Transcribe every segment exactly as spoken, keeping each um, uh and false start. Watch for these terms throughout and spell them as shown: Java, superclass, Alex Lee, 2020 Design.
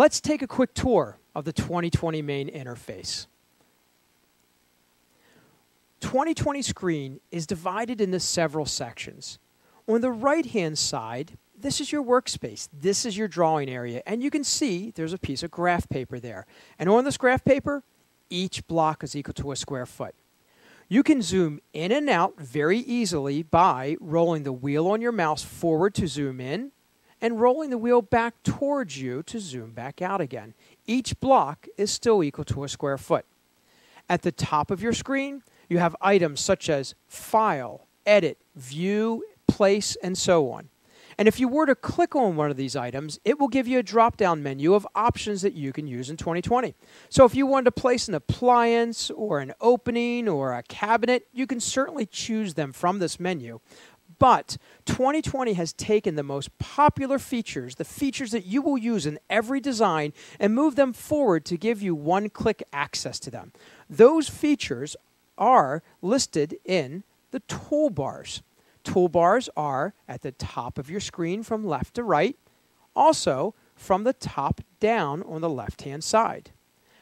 Let's take a quick tour of the twenty twenty main interface. twenty twenty Screen is divided into several sections. On the right-hand side, this is your workspace. This is your drawing area. And you can see there's a piece of graph paper there. And on this graph paper, each block is equal to a square foot. You can zoom in and out very easily by rolling the wheel on your mouse forward to zoom in and rolling the wheel back towards you to zoom back out again. Each block is still equal to a square foot. At the top of your screen, you have items such as File, Edit, View, Place, and so on. And if you were to click on one of these items, it will give you a drop-down menu of options that you can use in twenty twenty. So if you wanted to place an appliance or an opening or a cabinet, you can certainly choose them from this menu. But twenty twenty has taken the most popular features, the features that you will use in every design, and moved them forward to give you one-click access to them. Those features are listed in the toolbars. Toolbars are at the top of your screen from left to right, also from the top down on the left-hand side.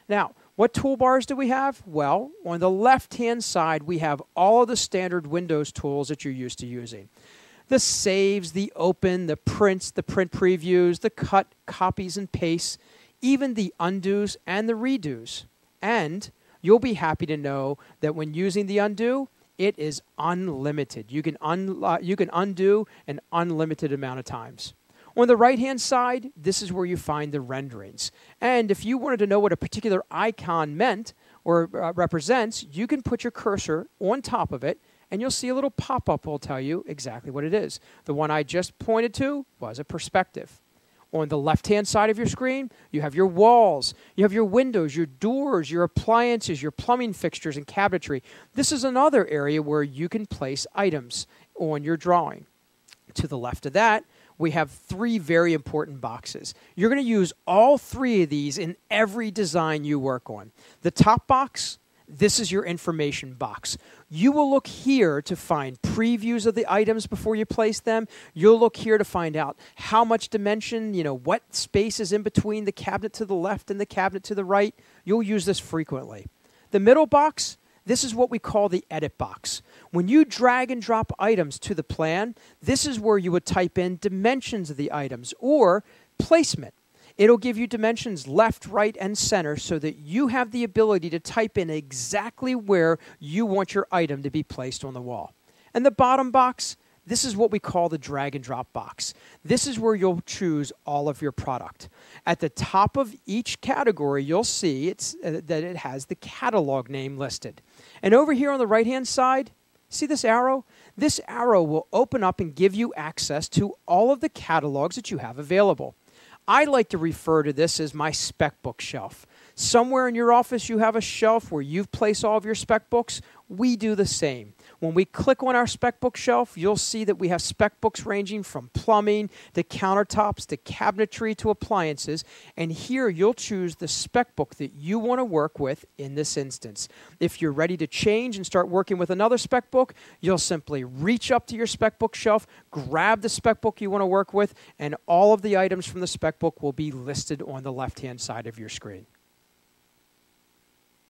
Now, what toolbars do we have? Well, on the left-hand side, we have all of the standard Windows tools that you're used to using. The saves, the open, the prints, the print previews, the cut, copies, and pastes, even the undos and the redos. And you'll be happy to know that when using the undo, it is unlimited. You can, un uh, you can undo an unlimited amount of times. On the right-hand side, this is where you find the renderings. And if you wanted to know what a particular icon meant or uh, represents, you can put your cursor on top of it, and you'll see a little pop-up will tell you exactly what it is. The one I just pointed to was a perspective. On the left-hand side of your screen, you have your walls, you have your windows, your doors, your appliances, your plumbing fixtures, and cabinetry. This is another area where you can place items on your drawing. To the left of that, we have three very important boxes. You're going to use all three of these in every design you work on. The top box, this is your information box. You will look here to find previews of the items before you place them. You'll look here to find out how much dimension, you know, what space is in between the cabinet to the left and the cabinet to the right. You'll use this frequently. The middle box, this is what we call the edit box. When you drag and drop items to the plan, this is where you would type in dimensions of the items or placement. It'll give you dimensions left, right, and center so that you have the ability to type in exactly where you want your item to be placed on the wall. And the bottom box, this is what we call the drag and drop box. This is where you'll choose all of your product. At the top of each category, you'll see it's, uh, that it has the catalog name listed. And over here on the right-hand side, see this arrow? This arrow will open up and give you access to all of the catalogs that you have available. I like to refer to this as my spec book shelf. Somewhere in your office you have a shelf where you've placed all of your spec books. We do the same. When we click on our spec book shelf, you'll see that we have spec books ranging from plumbing to countertops to cabinetry to appliances. And here you'll choose the spec book that you want to work with in this instance. If you're ready to change and start working with another spec book, you'll simply reach up to your spec book shelf, grab the spec book you want to work with, and all of the items from the spec book will be listed on the left-hand side of your screen.